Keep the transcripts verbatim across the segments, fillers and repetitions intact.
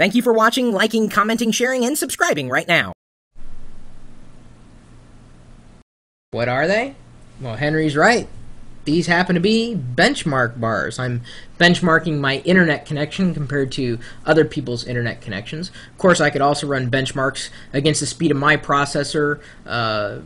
Thank you for watching, liking, commenting, sharing, and subscribing right now. What are they? Well, Henry's right. These happen to be benchmark bars. I'm benchmarking my internet connection compared to other people's internet connections. Of course, I could also run benchmarks against the speed of my processor uh,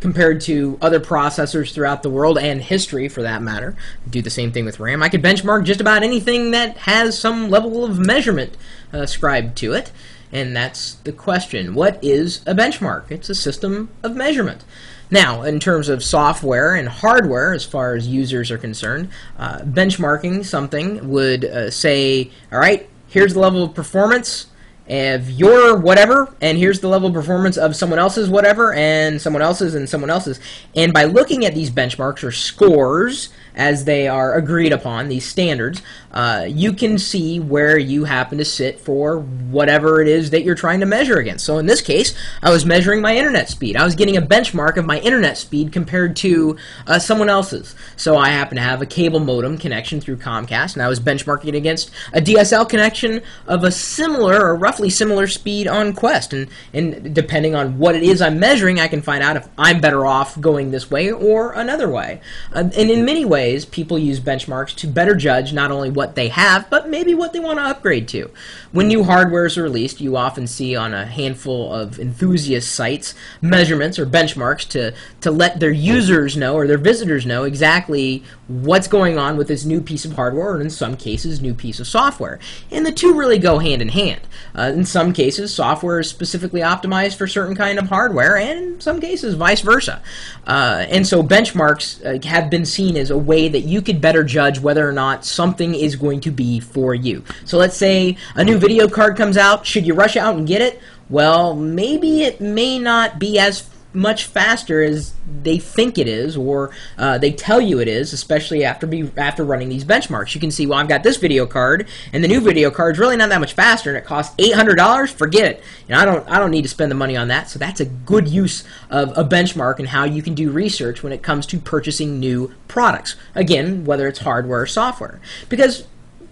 compared to other processors throughout the world and history, for that matter. Do the same thing with RAM. I could benchmark just about anything that has some level of measurement uh, ascribed to it. And that's the question. What is a benchmark? It's a system of measurement. Now, in terms of software and hardware, as far as users are concerned, uh, benchmarking something would uh, say, all right, here's the level of performance of your whatever, and here's the level of performance of someone else's whatever, and someone else's, and someone else's. And by looking at these benchmarks or scores, as they are agreed upon, these standards, uh, you can see where you happen to sit for whatever it is that you're trying to measure against. So in this case, I was measuring my internet speed. I was getting a benchmark of my internet speed compared to uh, someone else's. So I happen to have a cable modem connection through Comcast, and I was benchmarking it against a D S L connection of a similar or roughly similar speed on Quest. And, and depending on what it is I'm measuring, I can find out if I'm better off going this way or another way. Uh, and in many ways, people use benchmarks to better judge not only what they have, but maybe what they want to upgrade to. When new hardware is released, you often see on a handful of enthusiast sites measurements or benchmarks to, to let their users know or their visitors know exactly what's going on with this new piece of hardware, or in some cases, new piece of software. And the two really go hand in hand. Uh, in some cases, software is specifically optimized for certain kind of hardware, and in some cases, vice versa. Uh, and so benchmarks uh, have been seen as a way that you could better judge whether or not something is going to be for you. So let's say a new video card comes out. Should you rush out and get it? Well, maybe it may not be as much faster as they think it is, or uh, they tell you it is, especially after be after running these benchmarks. You can see, well, I've got this video card, and the new video card's really not that much faster, and it costs eight hundred dollars. Forget it. You know, I don't I don't need to spend the money on that. So that's a good use of a benchmark and how you can do research when it comes to purchasing new products. Again, whether it's hardware or software, because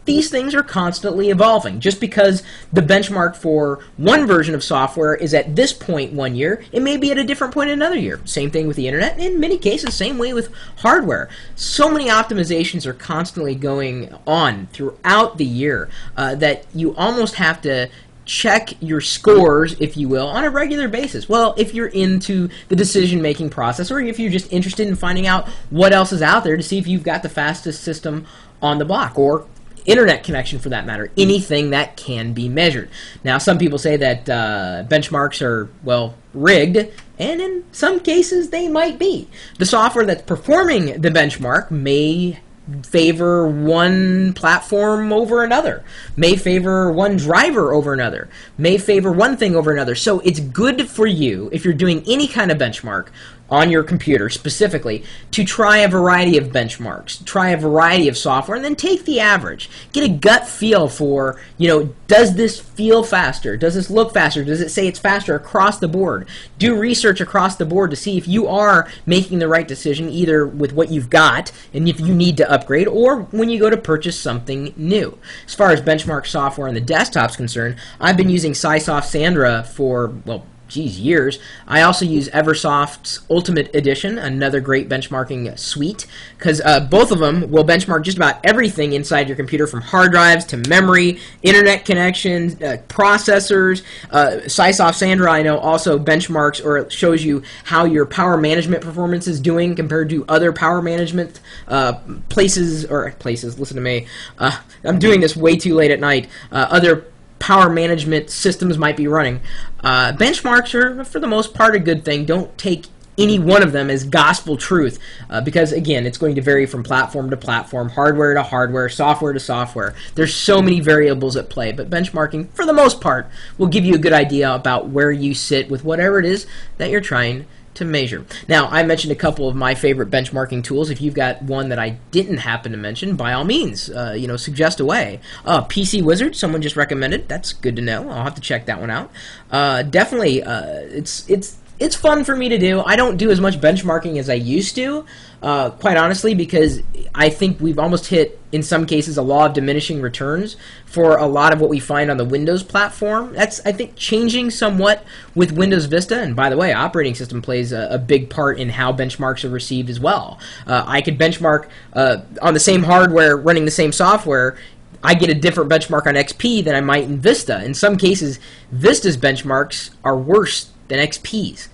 these things are constantly evolving. Just because the benchmark for one version of software is at this point one year, it may be at a different point another year. Same thing with the internet, and in many cases, same way with hardware. So many optimizations are constantly going on throughout the year uh, that you almost have to check your scores, if you will, on a regular basis. Well, if you're into the decision-making process, or if you're just interested in finding out what else is out there to see if you've got the fastest system on the block, or internet connection for that matter, anything that can be measured. Now, some people say that uh, benchmarks are, well, rigged, and in some cases they might be. The software that's performing the benchmark may favor one platform over another, may favor one driver over another, may favor one thing over another. So it's good for you, if you're doing any kind of benchmark on your computer specifically, to try a variety of benchmarks, try a variety of software, and then take the average. Get a gut feel for, you know, does this feel faster? Does this look faster? Does it say it's faster across the board? Do research across the board to see if you are making the right decision, either with what you've got and if you need to upgrade, or when you go to purchase something new. As far as benchmark software on the desktop's concerned, I've been using SiSoft Sandra for, well, geez, years. I also use Eversoft's Ultimate Edition, another great benchmarking suite, because uh, both of them will benchmark just about everything inside your computer, from hard drives to memory, internet connections, uh, processors. Uh, SiSoft Sandra, I know, also benchmarks, or it shows you how your power management performance is doing compared to other power management uh, places, or places, listen to me, uh, I'm doing this way too late at night, uh, other power management systems might be running. Uh, benchmarks are, for the most part, a good thing. Don't take any one of them as gospel truth, uh, because, again, it's going to vary from platform to platform, hardware to hardware, software to software. There's so many variables at play, but benchmarking, for the most part, will give you a good idea about where you sit with whatever it is that you're trying to measure. Now, I mentioned a couple of my favorite benchmarking tools. If you've got one that I didn't happen to mention, by all means, uh, you know, suggest away. Uh, P C Wizard, someone just recommended. That's good to know. I'll have to check that one out. Uh, definitely, uh, it's it's it's fun for me to do. I don't do as much benchmarking as I used to, uh, quite honestly, because I think we've almost hit, in some cases, a law of diminishing returns for a lot of what we find on the Windows platform. That's, I think, changing somewhat with Windows Vista. And by the way, operating system plays a, a big part in how benchmarks are received as well. Uh, I could benchmark uh, on the same hardware running the same software. I get a different benchmark on X P than I might in Vista. In some cases, Vista's benchmarks are worse than X P's.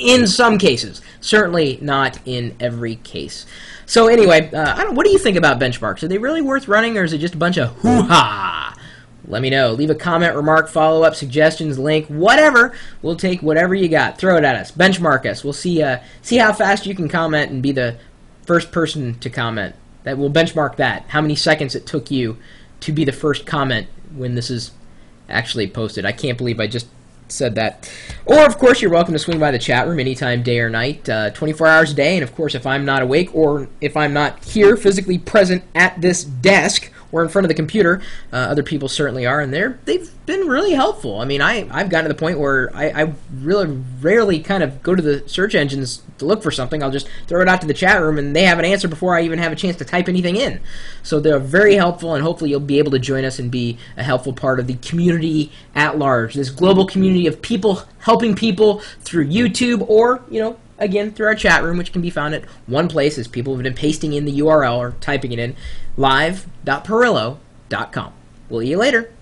In some cases. Certainly not in every case. So anyway, uh, I don't, what do you think about benchmarks? Are they really worth running, or is it just a bunch of hoo-ha? Let me know. Leave a comment, remark, follow-up, suggestions, link, whatever. We'll take whatever you got. Throw it at us. Benchmark us. We'll see, uh, see how fast you can comment and be the first person to comment. That we'll benchmark that. How many seconds it took you to be the first comment when this is actually posted. I can't believe I just said that. Or, of course, you're welcome to swing by the chat room anytime, day or night, uh, twenty-four hours a day. And, of course, if I'm not awake or if I'm not here physically present at this desk or in front of the computer, uh, other people certainly are, and they're, they've been really helpful. I mean, I, I've gotten to the point where I, I really rarely kind of go to the search engines to look for something. I'll just throw it out to the chat room, and they have an answer before I even have a chance to type anything in. So they're very helpful, and hopefully you'll be able to join us and be a helpful part of the community at large, this global community of people helping people through YouTube or, you know, again, through our chat room, which can be found at one place, as people have been pasting in the U R L or typing it in, live dot pirillo dot com. We'll see you later.